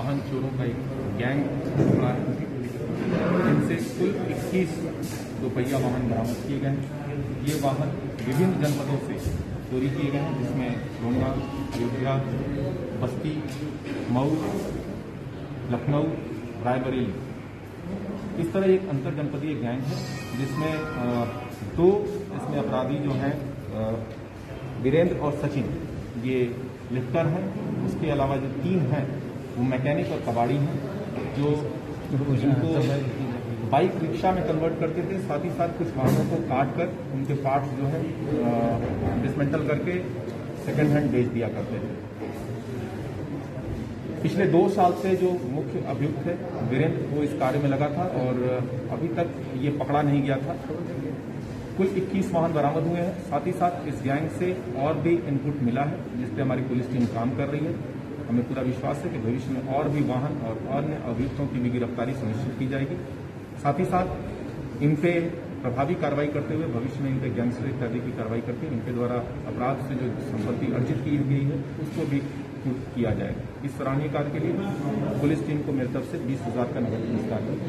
वाहन चोरों का एक गैंग फरार है, जिनसे कुल 21 दोपहिया वाहन बरामद किए गए हैं। ये वाहन विभिन्न जनपदों से चोरी किए गए हैं, जिसमें लोनिया, अयोध्या, बस्ती, मऊ, लखनऊ, रायबरेली, इस तरह एक अंतर जनपदीय गैंग है, जिसमें दो इसमें अपराधी जो हैं वीरेंद्र और सचिन, ये लिफ्टर हैं। उसके अलावा जो 3 हैं वो मैकेनिक और कबाड़ी हैं, जो उनको बाइक रिक्शा में कन्वर्ट करते थे। साथ ही साथ कुछ वाहनों को काट कर उनके पार्ट्स जो है डिसमेंटल करके सेकेंड हैंड बेच दिया करते थे। पिछले 2 साल से जो मुख्य अभियुक्त है वीरेंद्र, वो इस कार्य में लगा था और अभी तक ये पकड़ा नहीं गया था। कुल 21 वाहन बरामद हुए हैं। साथ ही साथ इस गैंग से और भी इनपुट मिला है, जिस पे हमारी पुलिस टीम काम कर रही है। हमें पूरा विश्वास है कि भविष्य में और भी वाहन और अन्य अभियुक्तों की भी गिरफ्तारी सुनिश्चित की जाएगी। साथ ही साथ इन पे प्रभावी कार्रवाई करते हुए भविष्य में इन पे गैंगस्टर इत्यादि की कार्रवाई करके इनके द्वारा अपराध से जो संपत्ति अर्जित की गई है उसको भी कुछ किया जाएगा। इस सराहनीय कार्य के लिए पुलिस टीम को मेरी तरफ से 20,000 का नगद पुरस्कार